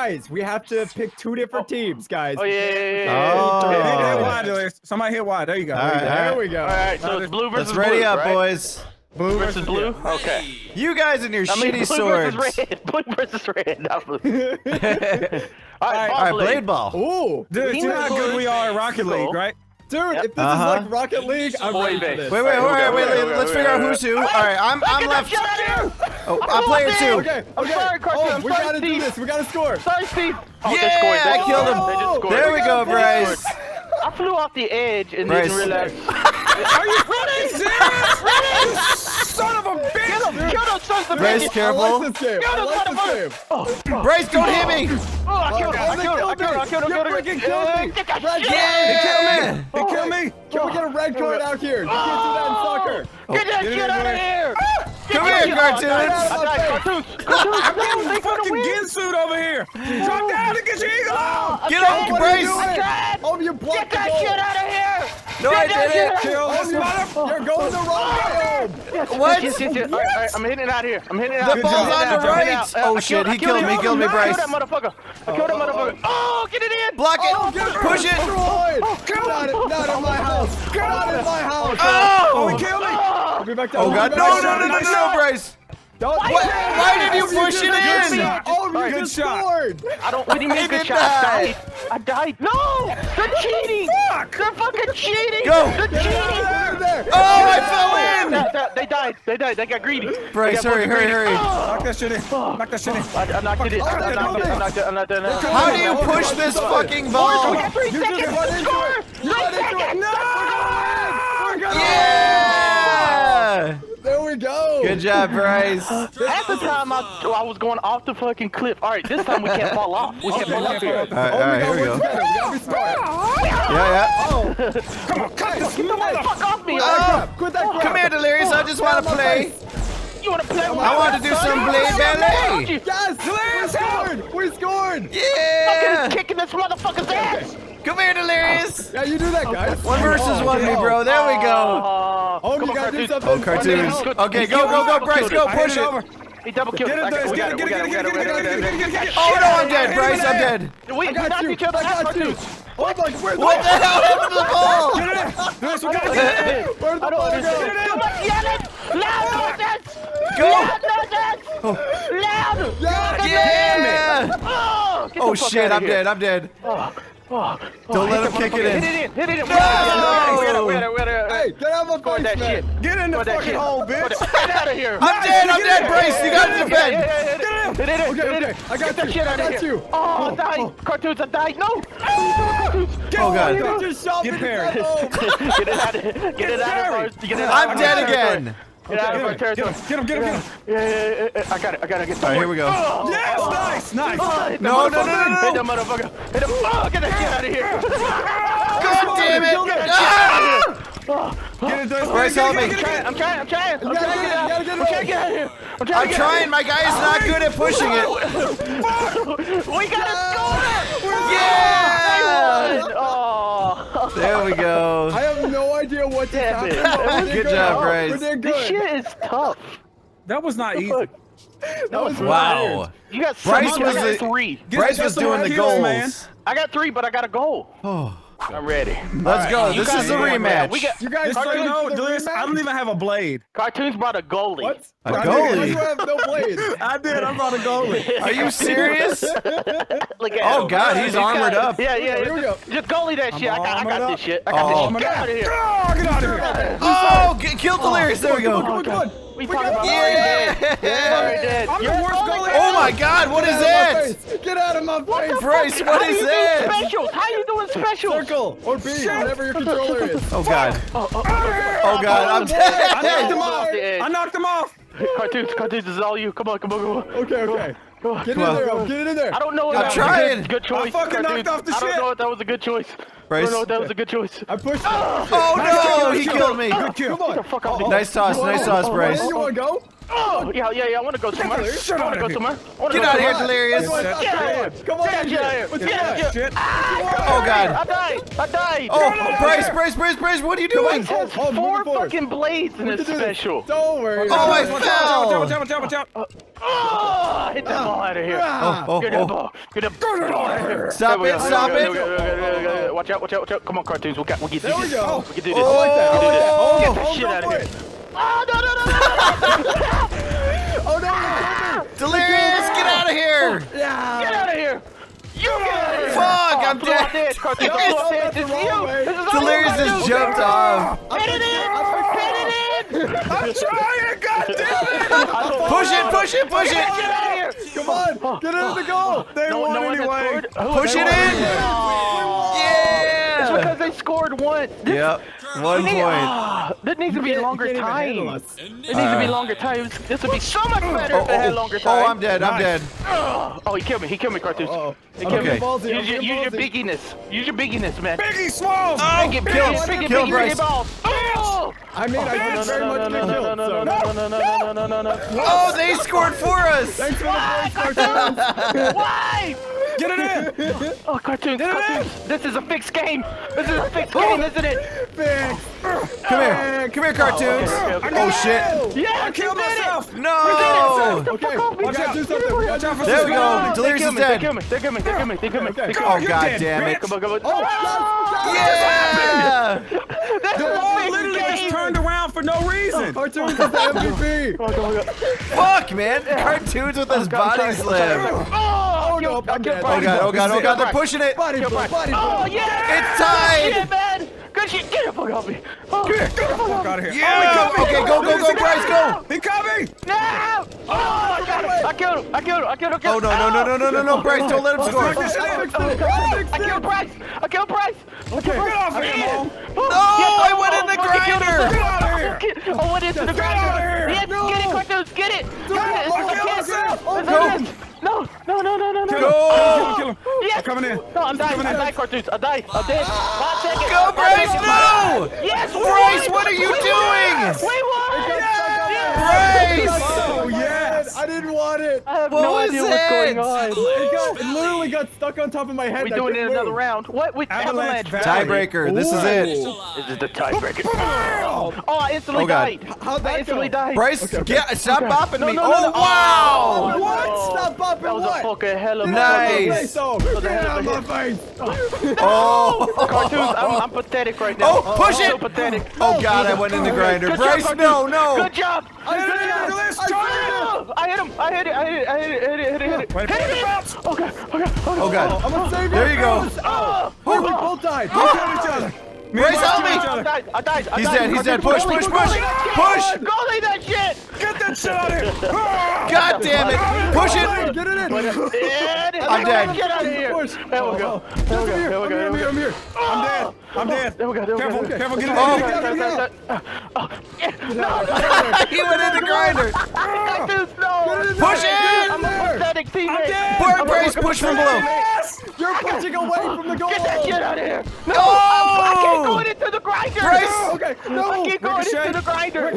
guys, we have to pick two different teams, guys. Oh, yeah. Oh. Somebody hit Y. There you go. All right, there we go. All right, so it's blue versus blue. Let's ready up, boys. Blue versus blue? Okay. You guys and your shitty swords. Blue versus red. Not blue. All right, Blade Ball. Ooh. Dude, see how good we are in Rocket League, right? Dude, if this is like Rocket League, I'm ready for this. Wait, let's figure out who's who. All right, I'm left. I'm player two. Okay. I'm sorry, Cartoonz. We gotta do this. We gotta score. Sorry, Steve. Yeah, I killed him. There we go, Bryce. I flew off the edge and didn't realize. Are you running? Son of a bitch! Kill him, son of a bitch! Bryce, careful! I like this game! Bryce, don't hit me! Oh, I killed him! You're freaking killed me! They killed me! Can we get a red card out here? You can't do that in soccer! Get that shit out of here! Come here, Cartoonz! I'm getting a fucking Ginsuit over here! Drop down and get your eagle off! Get off, Bryce! Get that shit out of here! No, I didn't! Kill this motherfucker! You're going the wrong way! What? Yes. All right, I'm hitting it out here. I'm hitting it out. The ball's on the right! Oh shit, he killed me, Bryce. I killed that motherfucker. Oh, get it in! Block it! Push it! Not in my house! Not in my house! Oh! He killed me! I'll be back down. Oh god, no, Bryce! Why did you push it in? Oh, you just scored! We didn't make a good shot. I died. No! They're cheating! Fuck! They're fucking cheating! Go! They're cheating! Oh, I fell in! They died. They got greedy. Bryce, hurry. Knock that shit in. Knock that shit in. I knocked it in. I'm not doing it. How do you push this fucking ball? 3 seconds to score! 9 seconds! No! Yeah! There we go. Good job, Bryce. At the time, I was going off the fucking cliff. All right, this time we can't fall off. We can't fall off here. All right, here we go. Yeah. Oh. Come on, cut this motherfucker off me. Come here, Delirious. I just want to play. You want to play? I want to do some Blade Ballet. Yes, Delirious. We scored. Yeah. Fucking kicking this motherfucker's ass. Come here, Delirious! Yeah, you do that, guys. One versus one, bro. There we go. Oh, you gotta do something. Oh, Cartoonz. Okay, go, Bryce. Go, push it. He double killed. Get it. Oh, no, I'm dead, Bryce. I'm dead. We knocked each other out, Cartoonz. What the hell happened to the ball? Where's the ball go? Loud! Yeah! Oh, shit, I'm dead. Don't let him kick it in. Hit it in. No! Hey, get out of my face, man. Get in the fucking hole, bitch. Get out of here. I'm dead, Bryce. You got to defend. Hit it. I got that shit out of here. Oh, I died. Cartoonz, I died. No. Oh, God. Get parried. Get it out of here. I'm dead again. Get him. Yeah. I got to get some. All right, here we go. Yes, nice. No. Hit that motherfucker. Hit him. Oh, get that shit out of here. God damn it. Bryce, help me. I'm trying. I'm trying to get out of here. I'm trying. My guy is not good at pushing it. We got to score. Yeah. Oh. There we go. I have no idea what to do. Good job, Bryce. This shit is tough. That was not easy. That was wow. You got Bryce was 3. Bryce was doing the goals. Man. I got 3, but I got a goal. Oh. I'm ready. Let's go. This is a rematch. You guys know, Delirious, I don't even have a blade. Cartoonz brought a goalie. What? A goalie? You have no blade. I did. I brought a goalie. Are you serious? Oh, God. He's armored up. Yeah. Here we go. Just goalie that shit. I got this shit. I got this shit. Get out of here. Get out of here. Oh, kill Delirious. There we go. Come on. Yeah! I'm the worst goalie. Oh my God! What is that? Get out of my face, Bryce! What is that? How you doing special? Circle or B, whatever your controller is. Oh God! Oh God! I'm dead! I knocked him off. Cartoonz, this is all you. Come on. Okay. Get in there. I don't know. I'm trying. Good choice. I fucking knocked off the shit. I don't know if that was a good choice. Bryce. No, that was a good choice. I pushed. Oh no! He killed me. Good kill. Nice toss, Bryce. You want to go? Oh, yeah, I want to go somewhere. Get out of here, Delirious. Come on, get out of here. Oh, God. I died. Oh, Bryce, what are you doing? Four fucking blades in this special. Don't worry. Oh, I fell. Watch out. Oh, hit that ball out of here. Get that ball. Stop it. Watch out. Come on, Cartoonz. We'll get through this. We can do this. Get the shit out of here. Oh, no. Oh, no. Delirious, get out of here. Get out of here. You get out of here. Fuck, I'm dead. Delirious just jumped off. Hit it in. I'm trying, goddammit. Push it. Get out of here. Come on, get into the goal. They won anyway. Push it in. Yeah. It's because they scored once. Yep. 1 point. That needs to be longer time. This would be so much better if it had longer time. Oh, I'm dead. Oh, he killed me, Cartoonz. Use your bigginess, man. Biggie Smalls! Oh, biggie Bryce. Oh! I mean, I didn't very much. No. Oh, they scored for us! Thanks for the Cartoonz. Why? Get it in! Oh, Cartoonz. This is a fixed game, isn't it? Come here, Cartoonz. Okay. Oh, shit. Yeah, I killed myself. No. Okay, watch out for something. There we go. Delirious is dead. They kill me. Oh, god damn it. Come on. Oh, yeah. The ball literally just turned around for no reason. Cartoonz is the MVP. Fuck, man. Cartoonz with his body slam. Oh god, they're pushing it! Oh yeah! It's tied! Yeah, man! Good shit, get the fuck off me! Get the fuck out of here! Yeah! Oh, okay, go, Bryce, go! He's coming! No! Oh, I killed him! Oh no, Bryce, don't let him score! I killed Bryce! Okay, get off me! No, I went in the grinder! Get out of here! I went into the grinder! Yes, get it, Cartoonz, get it! No! Kill him! Yes. I'm coming in. No, I'm dying, Cartoonz. I'm dead. 5 seconds. Go, Bryce! No! Yes, Bryce, what are you doing? We won! Yes. Bryce! Oh, yes! I didn't want it. I have no idea what's going on. It literally got stuck on top of my head. We're doing it another round. What? With Avalanche. Tiebreaker. This is it. This is the tiebreaker. Oh, I instantly died. Bryce, stop bopping me. Oh, wow! What? Stop bopping me. That was a fucking hell of a nice. Get out of my face. Oh. Cartoonz, I'm pathetic right now. Oh, push it. Oh, God, I went in the grinder. Bryce, no. Good job. I hit him! Hit it! Oh god! I'm gonna save you! There you go! Oh! We both died! We killed each other! Bryce, help me! I died! He's dead! Push! Push! Go leave that shit! Get that shit out of here! God damn it! Push it! Get it in! I'm dead! Get out of here! There we go! I'm here! I'm dead! There we go! Careful! Get out of here! No! He went in the grinder! Push it! I'm a pathetic teammate! Bryce, push from below! You're pushing away from the goal! Get that shit out of here! No! Going into the grinder! Bryce! Okay, no! I keep going into the grinder!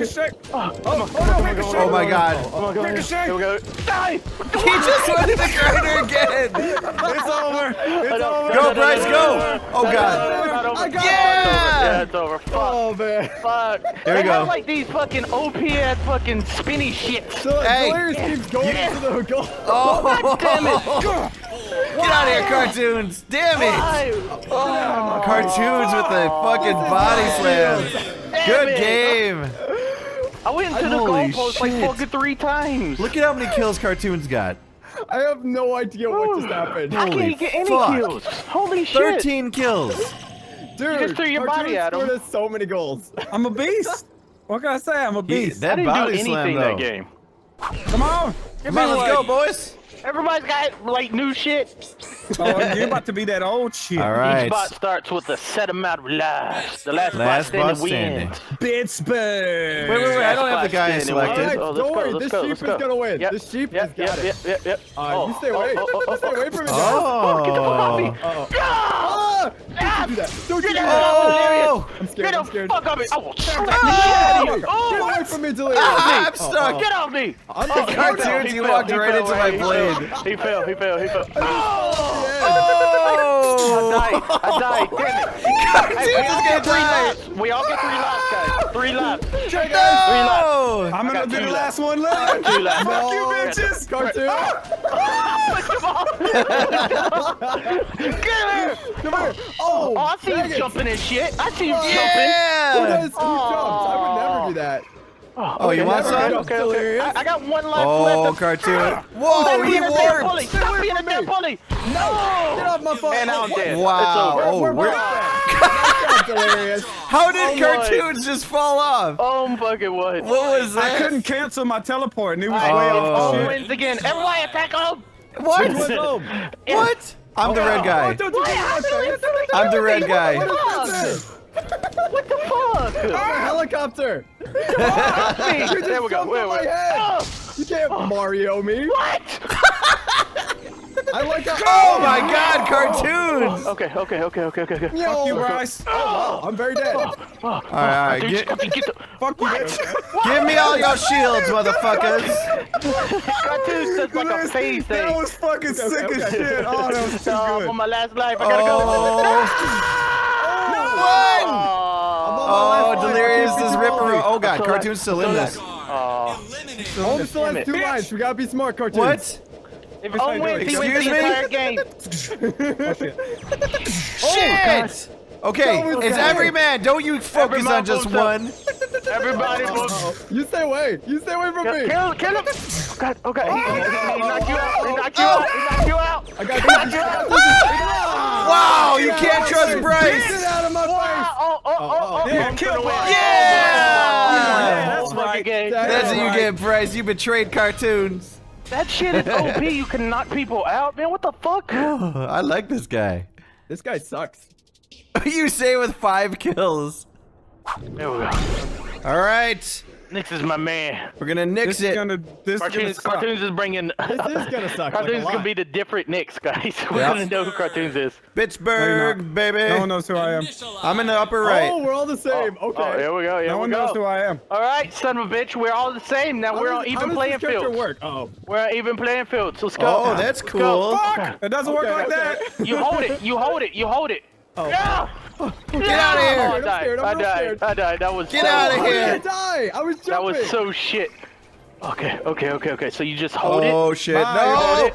Oh my god! Ricochet! Die! He just went in the grinder again! It's over! It's over! Go, Bryce, go! Oh god! Yeah! It's over. Fuck. Oh man. Fuck. There we go. I have like these fucking OP-ass fucking spinny shit. So Delirious keeps going into the goal. Oh god damn it! Get out of here, Cartoonz! Damn it! Cartoonz with the fucking body slam. Good game. I went into the goalpost like fucking 3 times. Look at how many kills Cartoonz got. I have no idea what just happened. I can't get any kills. Holy shit! 13 kills. Dude, you just threw your body at him. So many goals. I'm a beast. What can I say? I'm a beast. That body slam, though. That game. Come on, let's go, boys. Everybody's got like new shit. Oh, you're about to be that old shit. All right. Each spot starts with a set amount of lives. The last spot standing wins. Pittsburgh. Wait. I don't have the guy selected. Don't worry. This sheep is gonna win. This sheep has got it. Yep. You stay away. Stay away from me, guys. Oh, get the fuck off me. Don't you do that. Don't you do that. Oh, I'm scared. I'm scared. Fuck up it. I will tear that shit out of you. Get away from me, Delirious. I'm stuck. Get off me. On the Cartoonz, he walked right into my blade. He fell. He fell. He fell. Oh! I died. Damn it. Cartoonz is gonna die. We all get 3 laps, guys. 3 laps. Check out. 3 laps. I'm gonna do the last one left. 2 laps. Fuck you, bitches. Cartoonz. Get him. Come here. Oh, I see you jumping and shit. I see you jumping. Yeah. Who jumped? I would never do that. Oh, okay, you want some? Okay, okay. I got 1 life left. Oh, Cartoonz. Whoa, he warped. Stop being a dead bully. No. Get off my phone. And I'm dead. Wow. Oh, Delirious. How did Cartoonz just fall off? Oh, fucking what? What was that? I couldn't cancel my teleport, and it was way off. Oh, wins again. Everybody attack home. What? What? I'm the red guy. I'm the red guy. What the fuck? Helicopter. There we go. Wait. Oh. You can't Mario me. What? I like that. Oh my God, Cartoonz. Okay. Fuck you, Bryce. Oh. I'm very dead. All right. Fuck you, bitch. Give me all your shields, motherfuckers. Cartoonz says like a face thing. That was fucking sick as shit. Oh, that was too good. For my last life, I gotta go. Oh, Delirious is Ripper. Oh God, Cartoonz still in this. Home still has 2 lives. We gotta be smart, Cartoonz. What? Excuse me? Shit! Okay, it's every man. Don't you focus on just one. Everybody moves. You stay away. You stay away from me. Kill him. God, okay. He knocked you out. He knocked you out. I got you out. Wow, you can't trust Bryce. Get out of my face. Oh. Yeah, kill Bryce. Yeah. That's my game. That's what you get, Bryce. You betrayed Cartoonz. That shit is OP. You can knock people out, man. What the fuck? I like this guy. This guy sucks. You say with 5 kills. There we go. All right. Nix is my man. We're gonna nix it. Cartoonz is bringing. This is gonna suck. Cartoonz is gonna be the different Nix, guys. We're gonna know who Cartoonz is. Pittsburgh, baby. No one knows who I am. I'm in the upper right. Oh, we're all the same. Okay. Oh, here we go. No one knows who I am. All right, son of a bitch. We're all the same. Now we're on even playing field. We're on even playing field. So let's go. Oh, that's cool. Fuck! It doesn't work like that. You hold it. You hold it. Oh. Yeah. Get out of here! I died. That was get out of here! I was jumping. That was so shit. Okay. So you just hold it. Oh shit! No!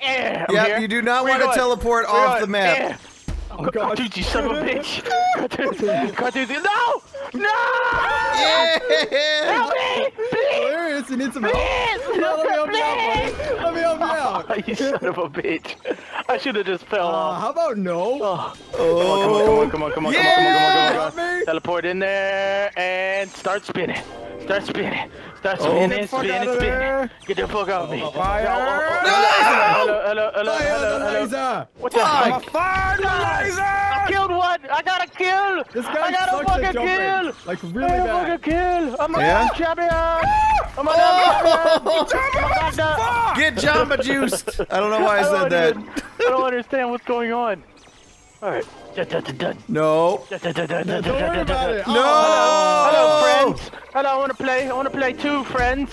Yeah, you do not want to teleport off the map. Oh God, dude, you son of a bitch! Cartoonz, no! No! Yeah! Help me! Please! Delirious, you need some help. Please! Let me help you out! You son of a bitch! I should have just fell off. How about no? Come on, teleport in there and start spinning. Start spinning. Get the fuck out of me. Hello. What the fuck? Fire laser! I killed one. I got a kill. I got a fucking kill. Like really bad. I got a kill. I'm a champion. Get Jamba Juiced. I don't know why I said that. I don't understand what's going on. All right. No. Don't worry about it. No. Hello, friends. Hello, I want to play too, friends.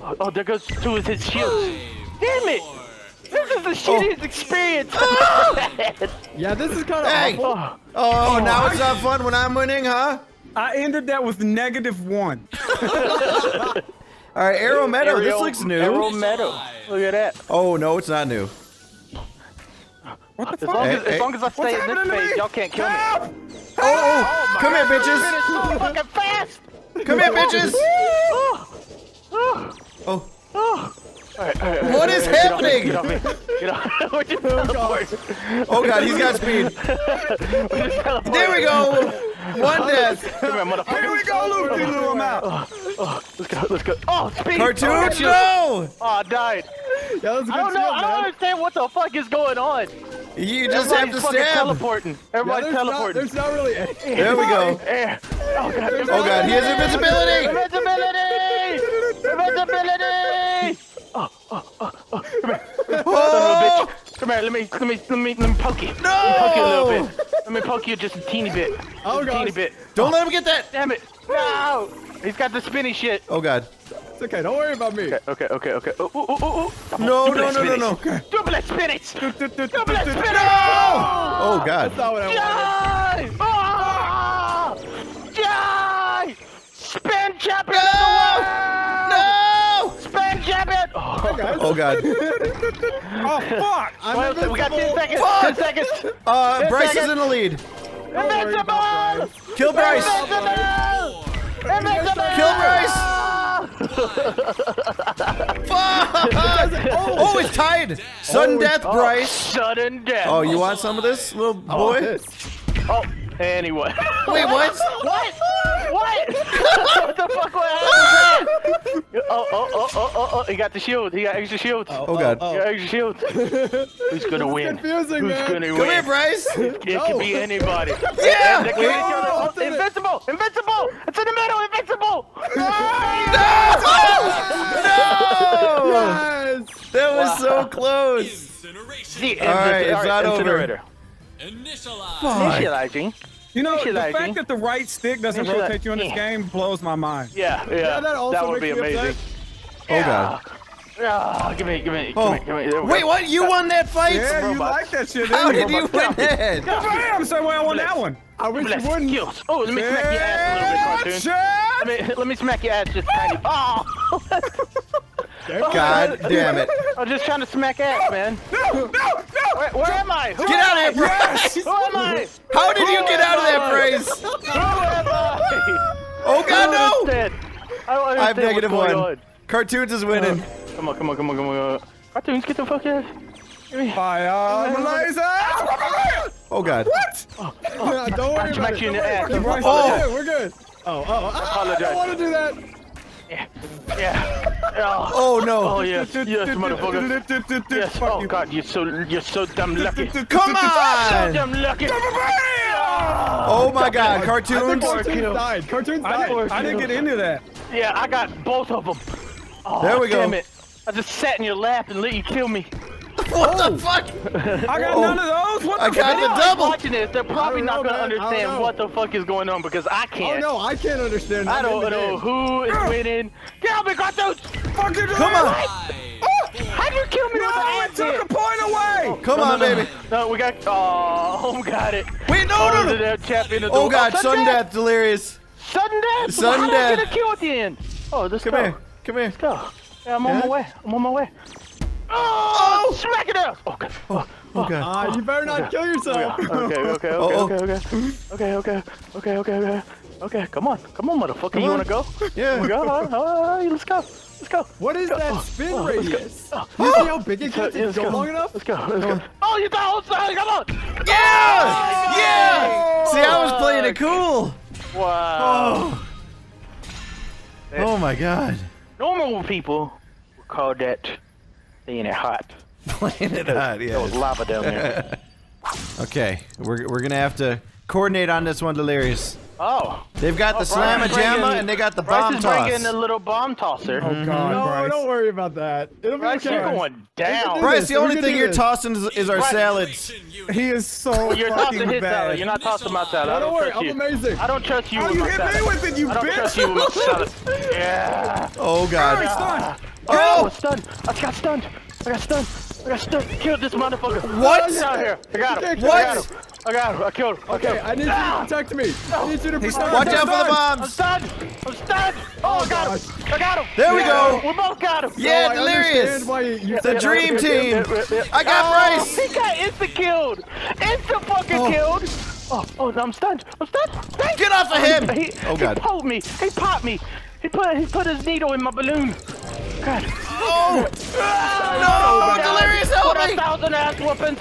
Oh, there goes 2 of his shields. Damn it. This is the shittiest experience. Yeah, this is kind of awful. Oh, now it's not fun when I'm winning, huh? I ended that with -1. All right, Arrow Meadow. This looks new. Arrow Meadow. Look at that. Oh no, it's not new. What the fuck? As long as I stay in this phase, y'all can't kill me. Oh, come here, bitches! So fucking fast! Come here, bitches! Oh. All right, what is happening? Get off. We're just teleporting. Oh God, he's got speed. There we go. 1 death. Here we go, Loopy-Loo, I'm out. Let's go. Oh, speed. Cartoonz, no! Oh, I died. Yeah, I don't understand what the fuck is going on. You just have to stab. Everybody's teleporting. There's not really air. There we go. Air. Oh God, he has invisibility. Invisibility. Come here. Come here. Let me poke you. No. Poke you a little bit. Let me poke you just a teeny bit. Oh, God. Teeny bit. Don't let him get that. Damn it. No. He's got the spinny shit. Oh, God. It's okay. Don't worry about me. Okay, okay, okay. Oh, oh, oh, oh. No, no, no, no, no. Double spin it. Double spin it. Oh, God. That's not what I wanted. Die. Die. Spin jab it. No. Spin jab it. Oh, God. Oh, fuck. I'm we got 10 seconds. Fuck. 10 seconds. Bryce is in the lead. Invincible. Kill Bryce. Invincible. Kill Bryce. Oh, it's tied. Sudden death, Bryce. Sudden death. Oh, you want some of this, little boy? Oh, anyway. Wait, what? What? What? What the fuck? What happened? Oh, oh, oh, oh, oh, oh! He got the shield. He got extra shield. Oh, God. He got extra shield. Who's gonna win? Who's gonna win? Come here, Bryce. It could be anybody. Yeah. Invincible. Invincible. It's in the middle. Invincible. No. No! Yes! That was so close. Alright, it's not over. Initializing. You know, the fact that the right stick doesn't rotate you in this game blows my mind. Yeah, yeah. That would be amazing. Oh, God. Oh, give me. Wait, what? You won that fight? Yeah, you like that shit. How did you win that? I'm sorry, I won that one. I wish you wouldn't. Oh, let me smack your ass a little bit, Cartoonz. Let me smack your ass just tiny. Oh! God damn it. I'm just trying to smack ass, man. No! No! No! Where am I? Who get out of that, Bryce! Who am I? How did you get out of that, Bryce? Who am I? Oh, God, no! I have -1. On. Cartoonz is winning. Come on, come on, come on, come on. Cartoonz, get the fuck out. Fire! Oh, God. What? Oh, don't worry about it. We're good. Oh, I don't want to do that. Yeah. Yeah. Oh, no. Oh, yes. Yes, motherfucker. Yes. Oh, God, you're so damn lucky. Come on. So damn lucky. Oh, my God. Cartoonz. Cartoonz died. Cartoonz died. I didn't get into that. Yeah, I got both of them. Oh, there we go. Damn it. I just sat in your lap and let you kill me. What the fuck? I got none of those. What the fuck? I got the double. Watching this, they're probably not gonna understand what the fuck is going on because I can't. Oh no, I can't understand. I don't know who is winning. Kill me, Cartoonz! Fucking come on! How'd you kill me with an ant? No, it took a point away. Come on, baby. No, we got. Oh, got it. Wait, no. Oh God, sudden death, delirious. Sudden death. Sudden death. How did I get a kill at the end? Oh, let's go. Come here. Come here. Let's go. Yeah, I'm on my way. I'm on my way. Oh! Smack it out! Oh, God. Oh, God. You better not kill yourself. Okay. Come on. Come on, motherfucker. You want to go? Yeah. We go. Let's go. Let's go. What is that spin radius? You see how big it gets? Is it long enough? Let's go. Let's go. Oh, you got the whole side. Come on. Yeah! Yeah! See, I was playing it cool. Wow. Oh, my God. Normal people would call that... playing it hot. Playing it hot, yeah. There was lava down there. Okay, we're gonna have to coordinate on this one, Delirious. Oh. They've got the slamma-jamma and they got the bomb toss. Bryce is bringing the little bomb tosser. Oh, God, no, Bryce. Don't worry about that. It'll be okay. You're going down. Bryce, the only thing you're tossing is our salads. He is so you're tossing his salad. You're not tossing my salad. I don't worry, I'm amazing. I don't trust you with my salad. You hit me with it, you bitch. I don't trust you with my salad. Yeah. Oh, God. Oh! I was stunned. I got stunned. I got stunned. I got stunned. Killed this motherfucker. What? Get out here. I got him. What? I got him. I killed him. Okay, I need you to protect me. I need you to protect me. Watch out for the bombs. I'm stunned. I'm stunned. Oh, I got him. I got him. There we go. We both got him. Yeah, Delirious. The dream team. I got Bryce. He got insta-killed. Insta-fucking-killed. Oh, I'm stunned. I'm stunned. Get off of him. Oh, God. He pulled me. He popped me. He put his needle in my balloon. God. Oh! No! Delirious, help me! 1,000 ass weapons.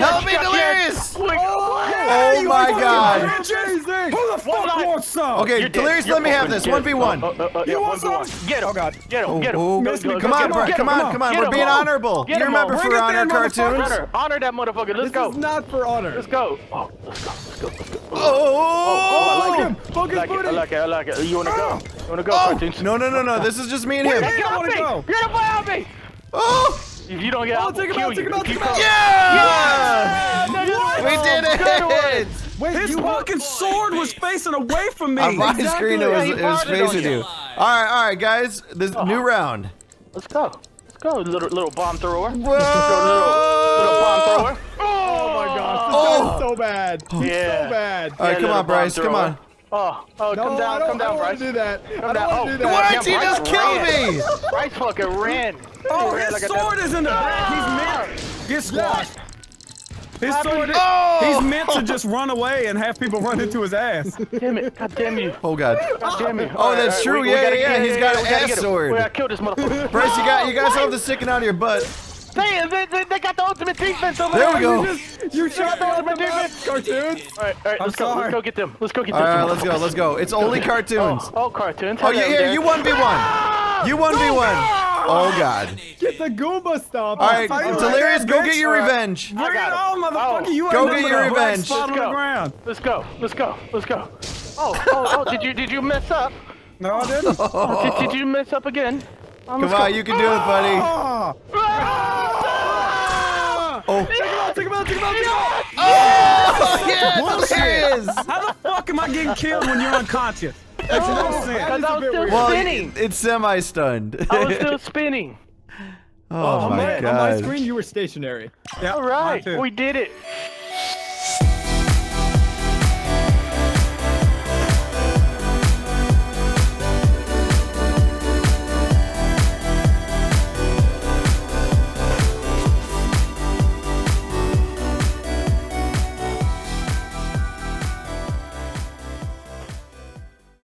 Help me, Delirious! Oh my God! Who the fuck wants some? Okay, Delirious, let me have this. 1v1. You want some? Get him! Oh God! Get him! Get him! Come on, bro! Come on! Come on! We're being honorable. You remember for honor, Cartoonz? Honor that motherfucker. Let's go. This is not for honor. Let's go. Oh, let's go. Let's go. Let's go. Oh! I like him. Fucking booty. I like it. I like it. You wanna go? You wanna go, Cartoonz? No! No! No! No! This is just me and him. Get off me! Get off me! Oh! If you don't get out, we'll kill you. Yeah! We did it! Wait, his fucking sword was facing away from me! On my screen it was facing you. Alright, guys. This new round. Let's go. Let's go, little bomb thrower. Whoa! Little bomb thrower. Oh my gosh, this guy's so bad. Yeah. So bad. Alright, come on, Bryce. Come on. Come down, Bryce. Don't do that. Why did you just kill me? Bryce fucking ran. Oh, his sword is in the back. He's mad. Get squashed. His sword is, he's meant to just run away and have people run into his ass. Damn it. God damn you. Oh, God. God damn it. Oh, that's true. Yeah. He's got an ass sword. I killed this motherfucker. Bryce, you got something sticking out of your butt. Damn, they got the ultimate defense over there. There we go. You shot the ultimate defense. Cartoonz. All right, let's go get them. Let's go get them. All right, let's go. It's only Cartoonz. Oh, Cartoonz. Oh, yeah, you 1v1. You 1v1. Oh, God. Get the Goomba stop. All right, Delirious, go get your revenge. Bring it on, motherfucker. You go get your revenge. Let's go. Oh, did you mess up? No, I didn't. Did you mess up again? Come on, you can do it, buddy. Take him out. Oh, yes, Delirious. How the fuck am I getting killed when you're unconscious? That's I was still spinning. It's semi-stunned. I was still spinning. Oh my God. On my screen, you were stationary. Yeah, all right, we did it.